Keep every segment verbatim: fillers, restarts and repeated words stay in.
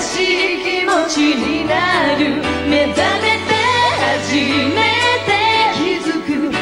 しい気持ちになる。目覚めて初めて気づく儚い光。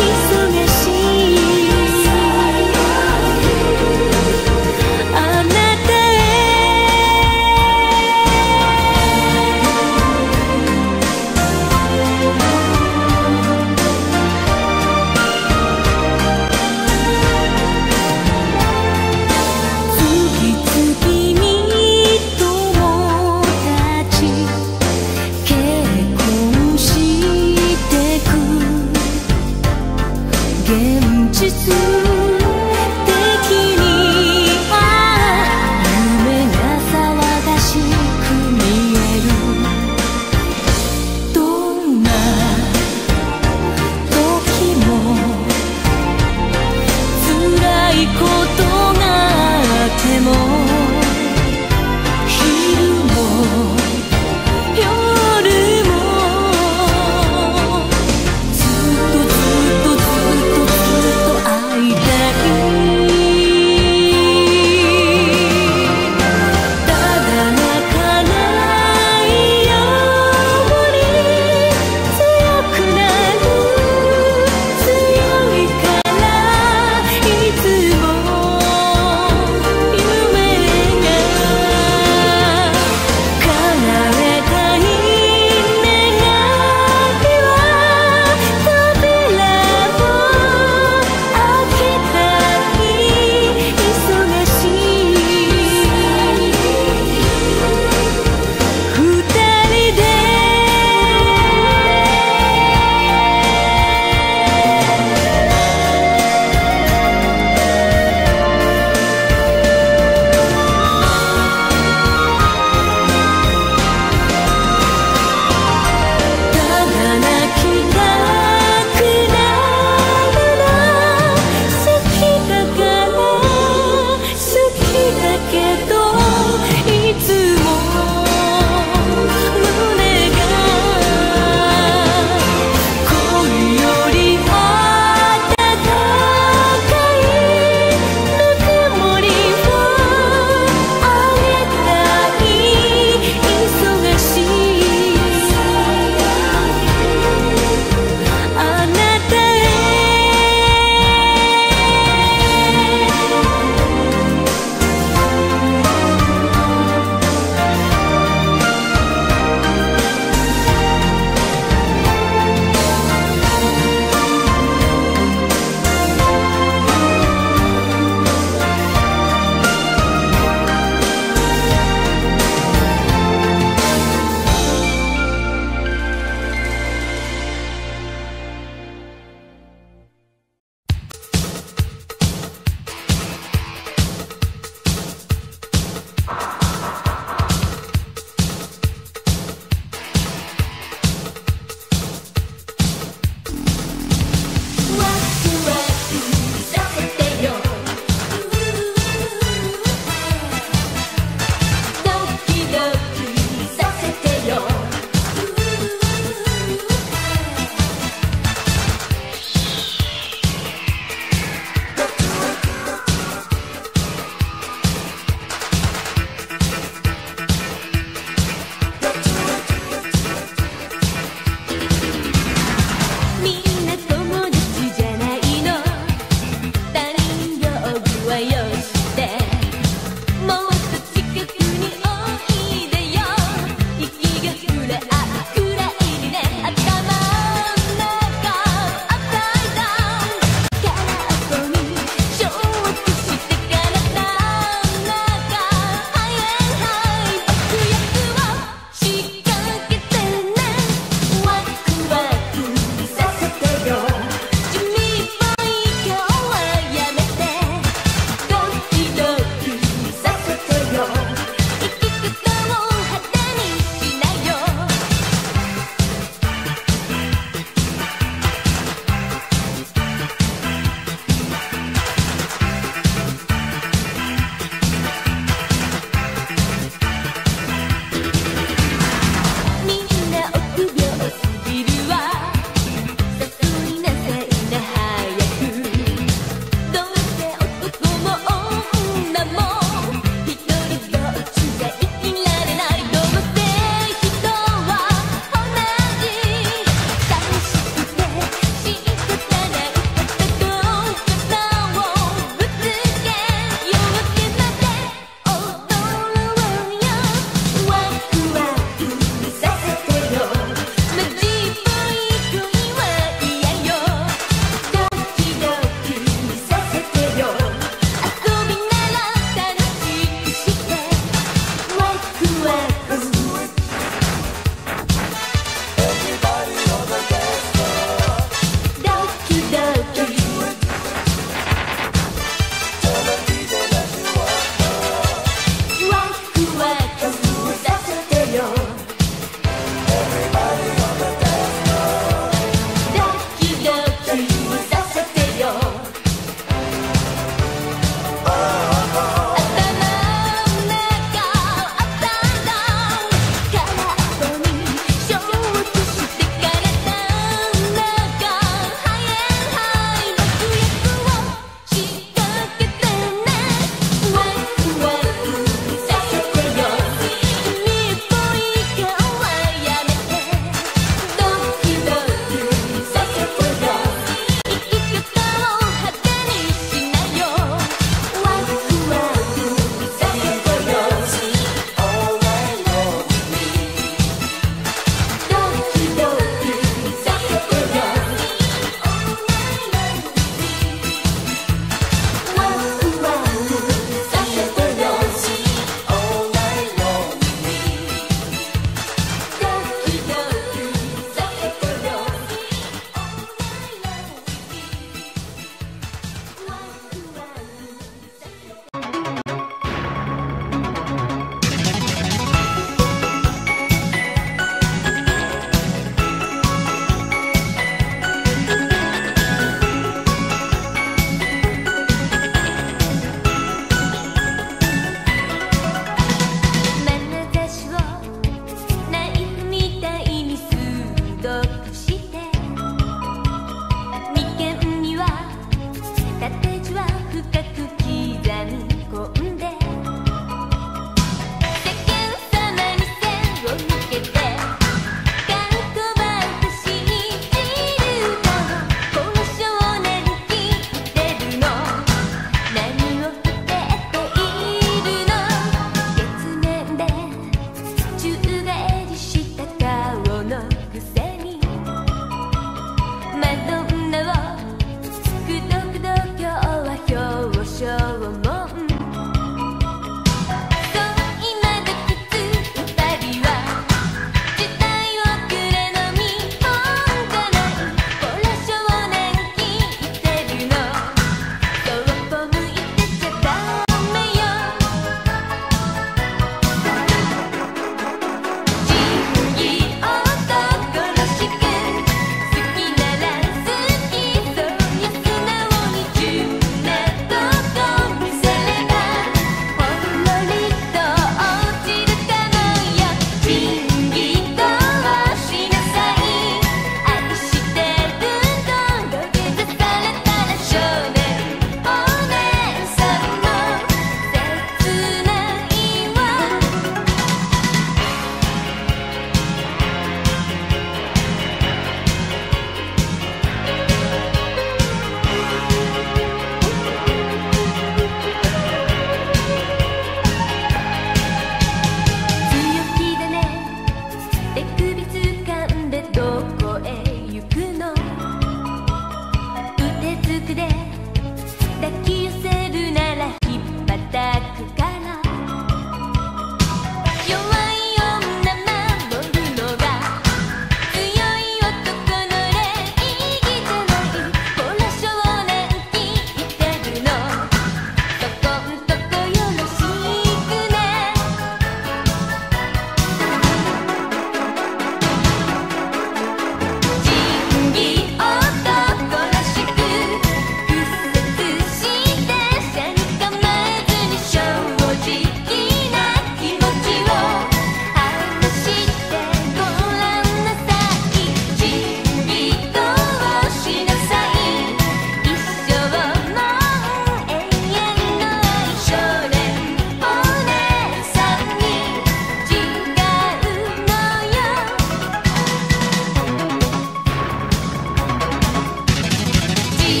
君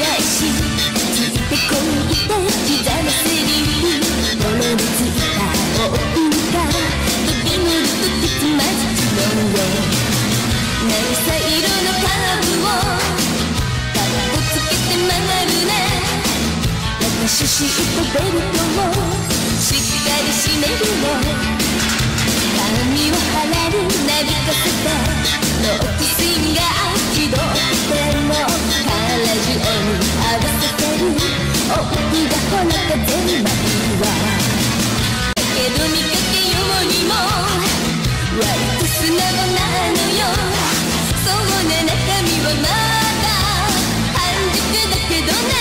返し続いてこいて刻むスリー泥についたオープンから飛び乗るときつまずきの上渚色のカーブをカッコつけて曲がるね私シートベルトをしっかり締めるね髪を花になびかせてノートシンが起動してもからじえに合わせてる大きなこの風に舞うわだけど見かけようにも割と素直なのよそうね中身はまだ半熟だけどね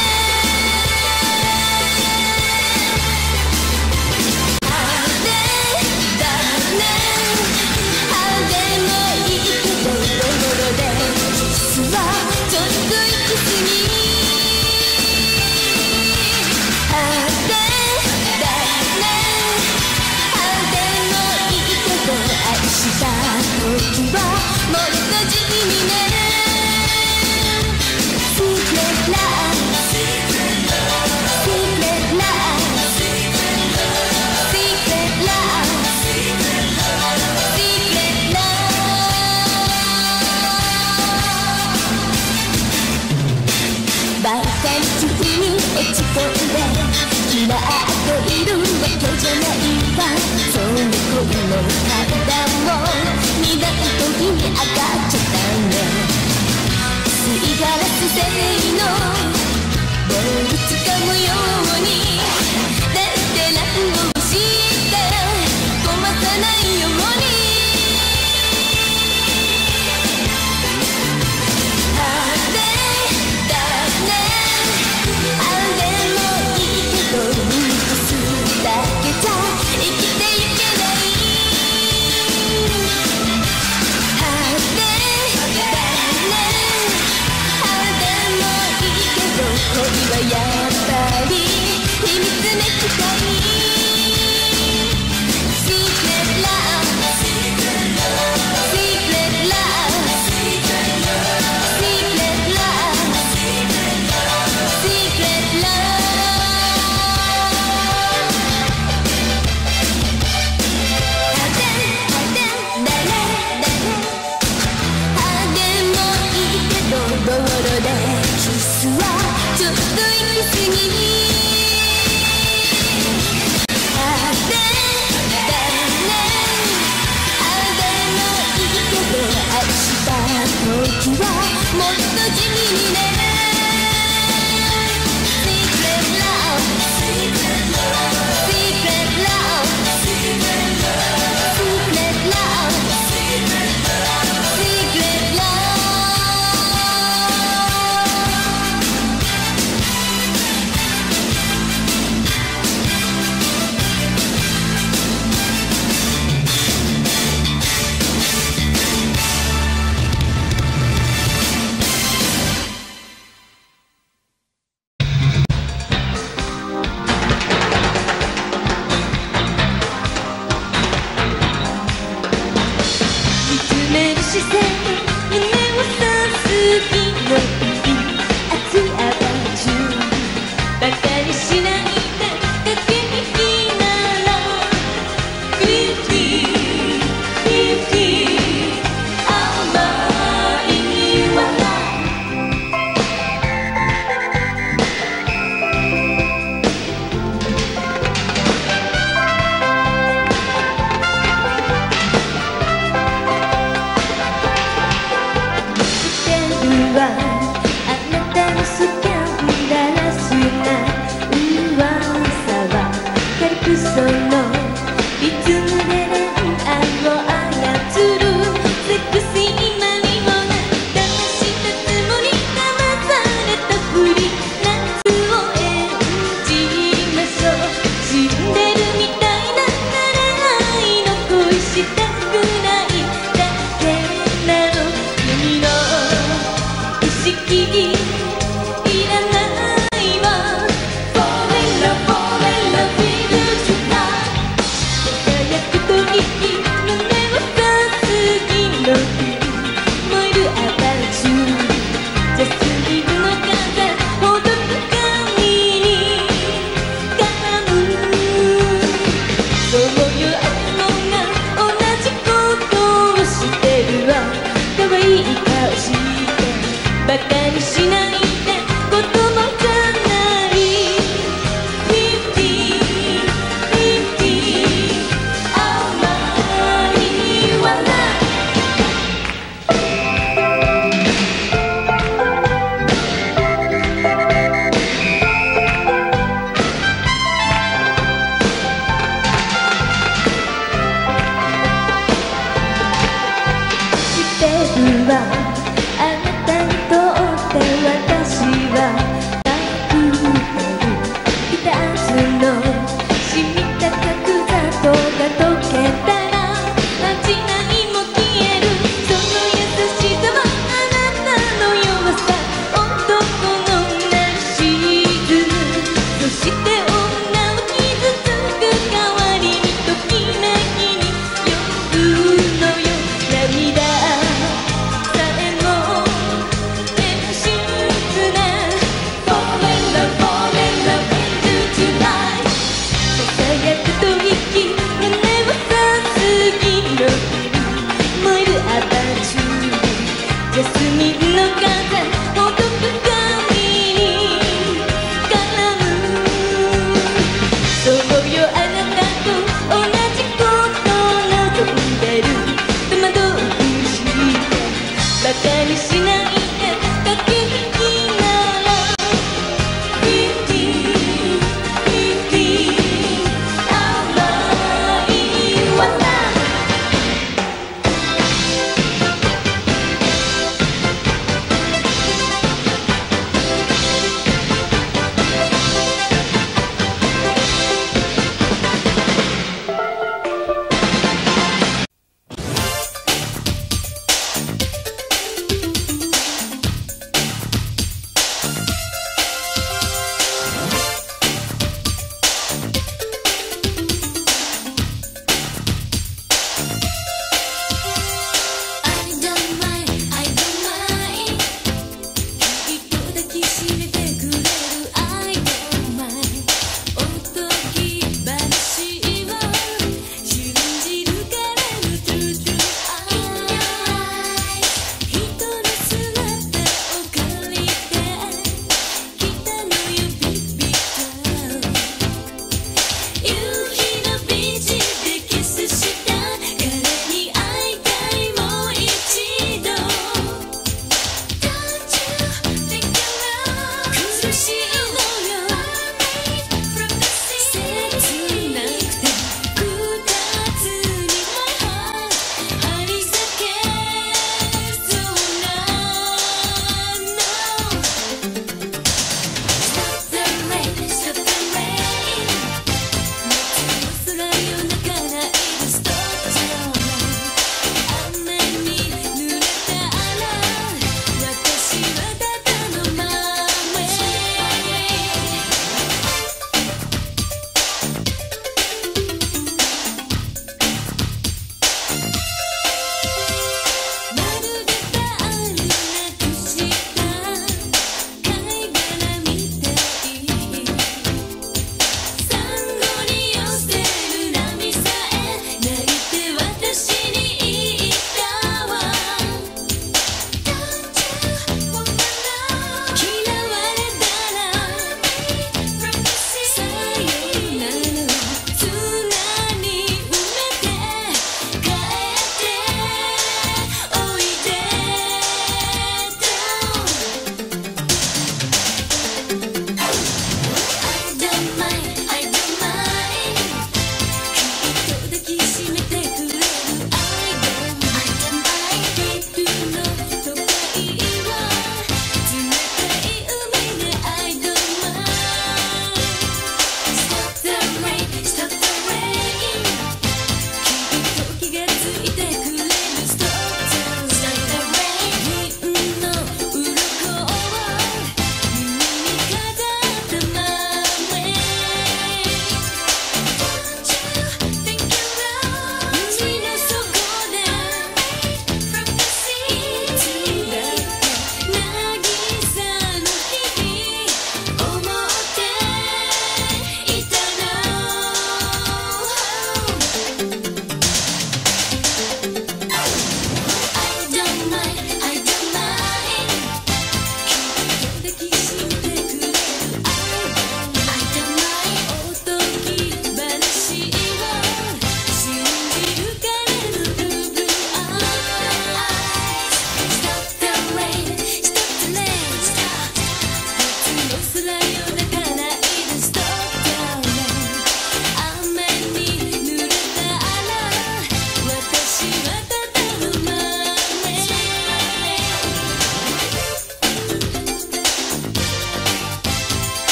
Just to leave no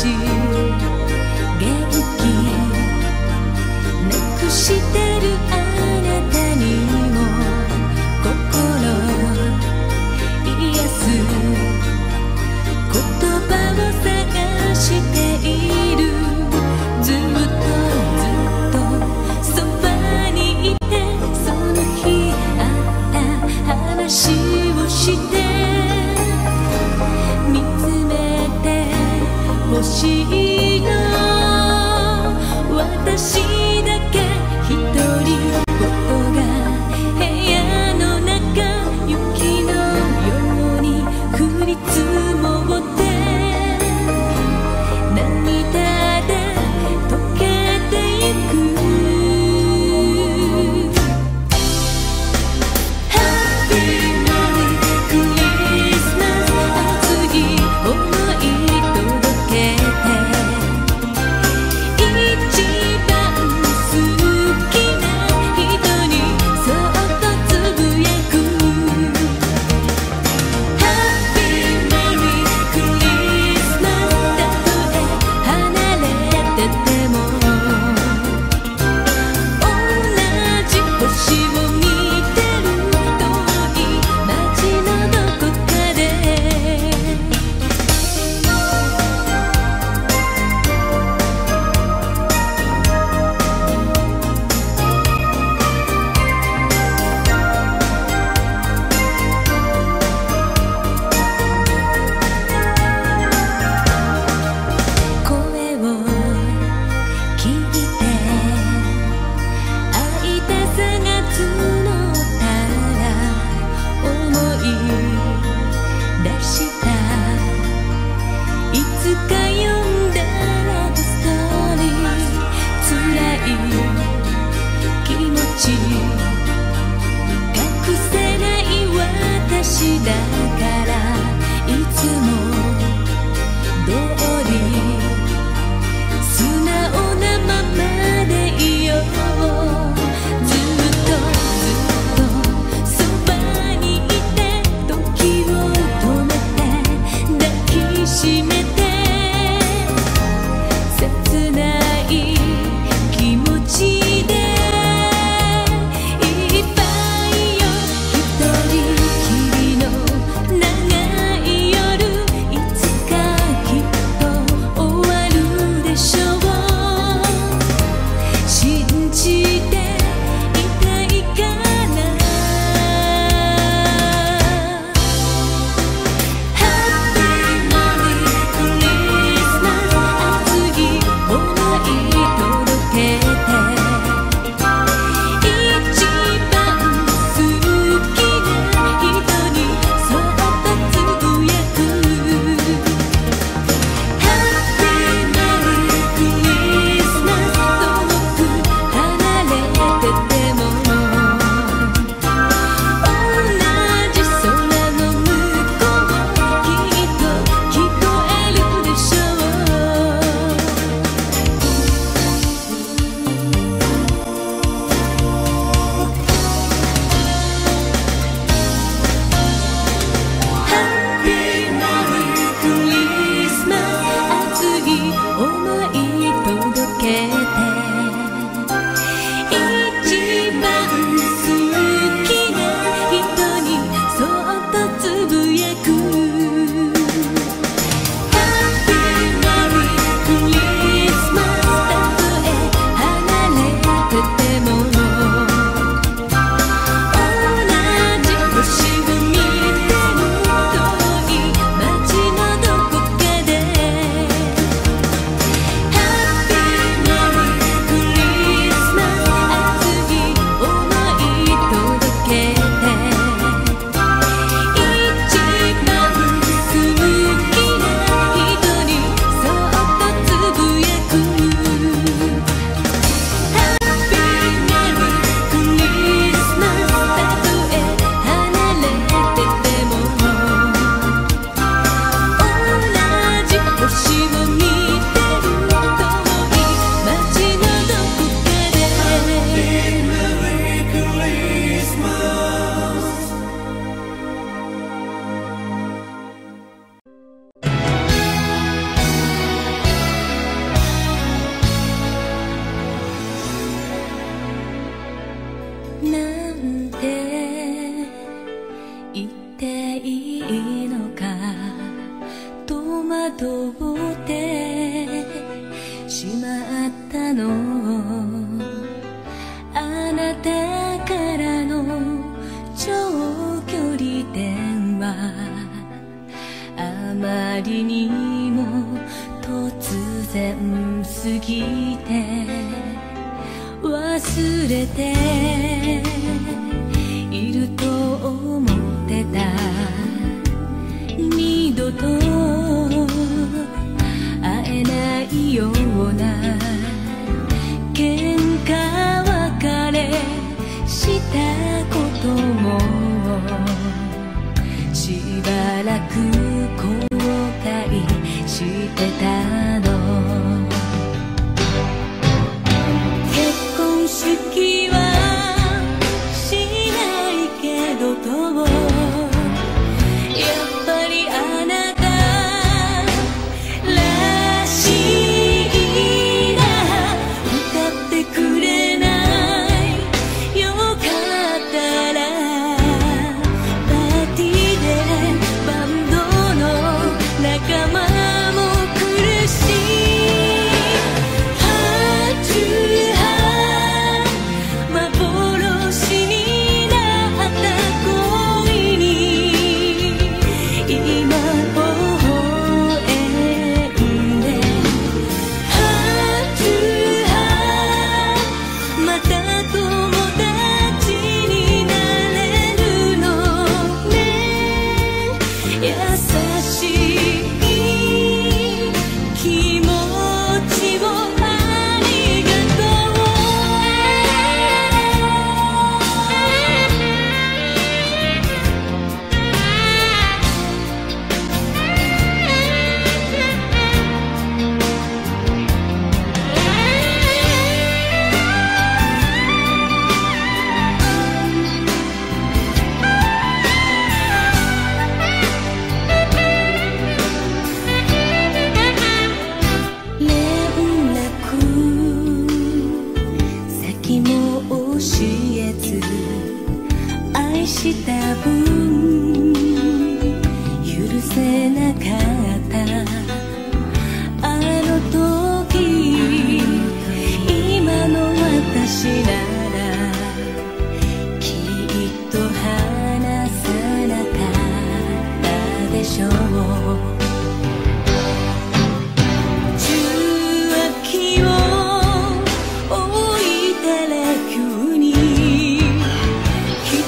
Hãy subscribe cho kênh Ghiền Mì Gõ để không bỏ lỡ những video hấp dẫn. のあなたからの長距離電話あまりにも突然すぎて忘れていると思ってた二度と会えないような喧嘩別れしたこともしばらく後悔してたの結婚式はしないけどとも「ひ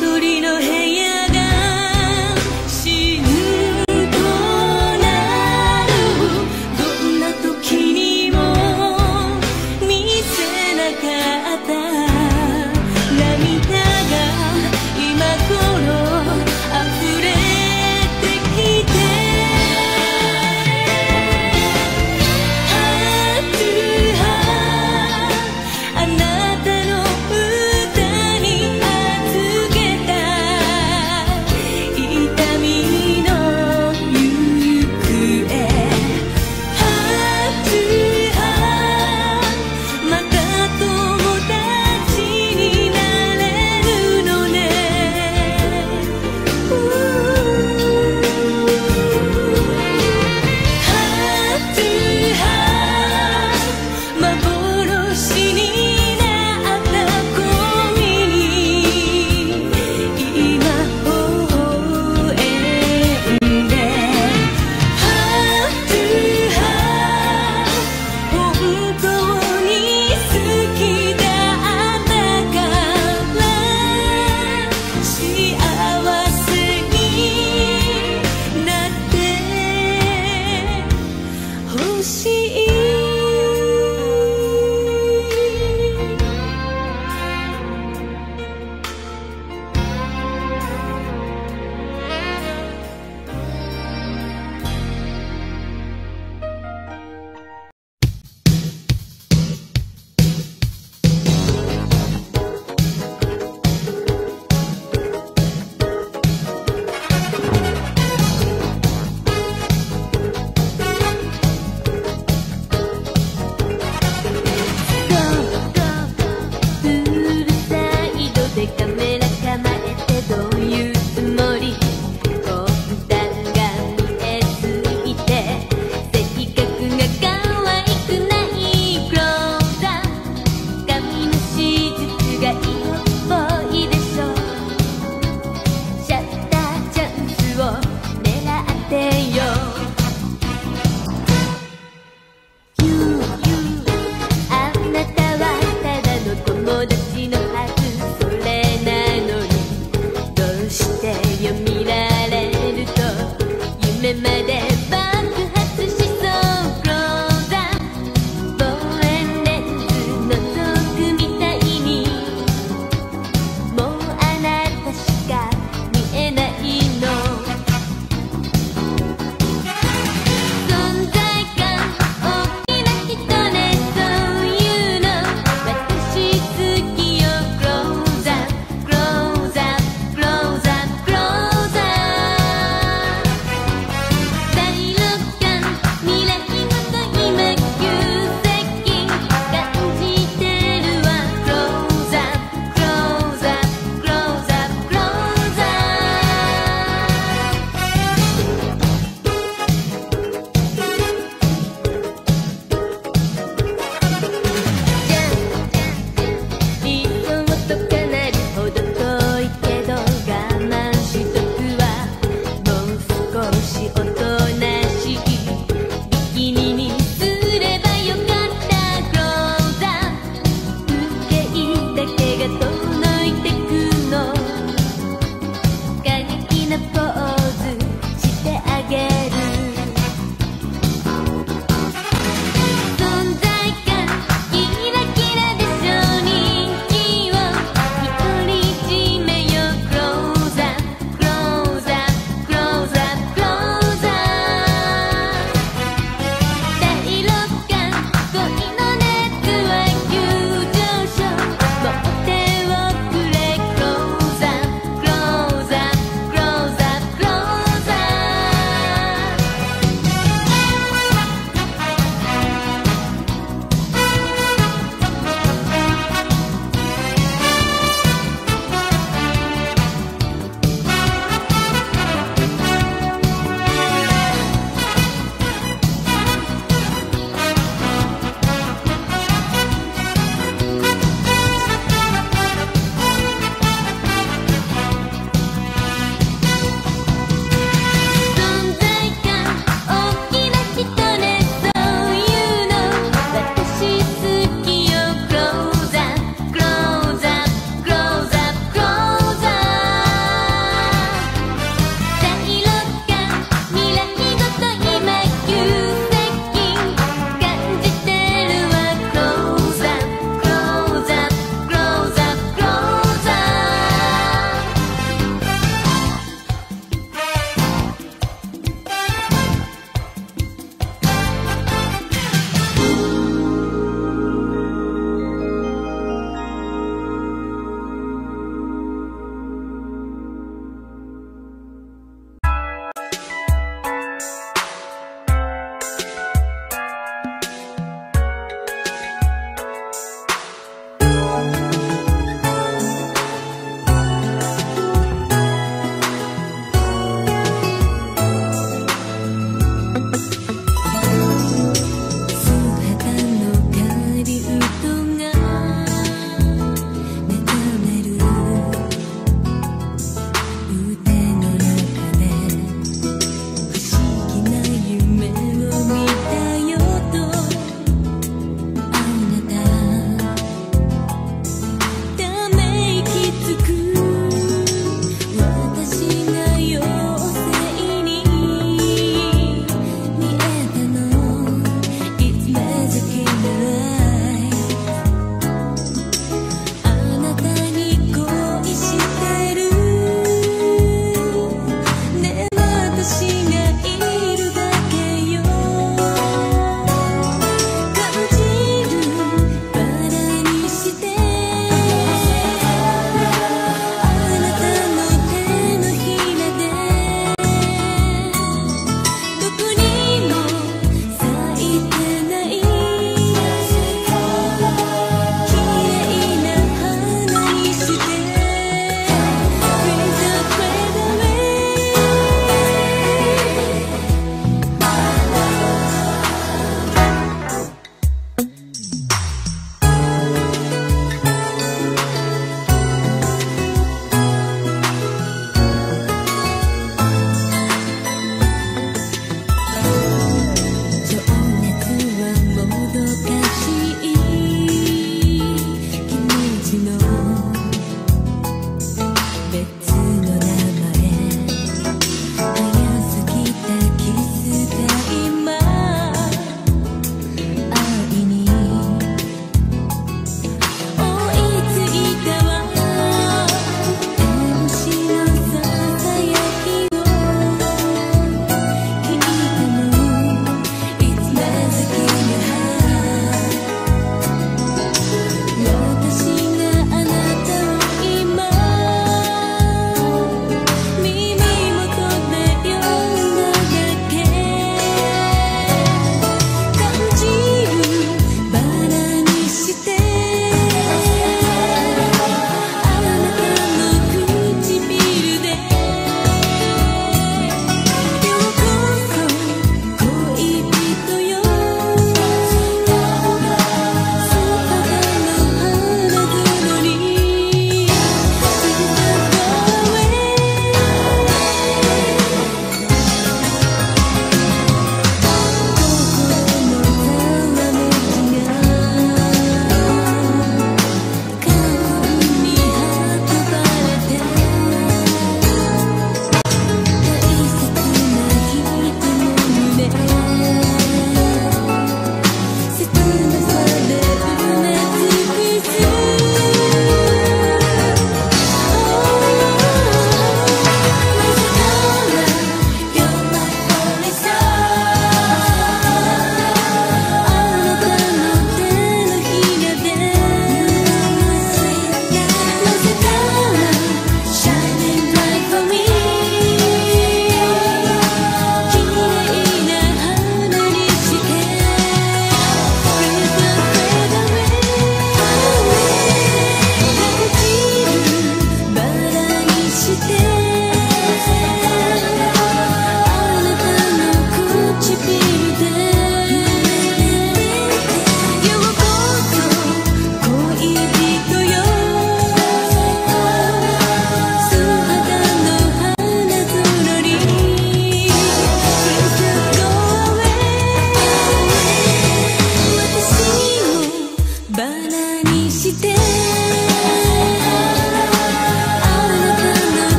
とりの部屋が」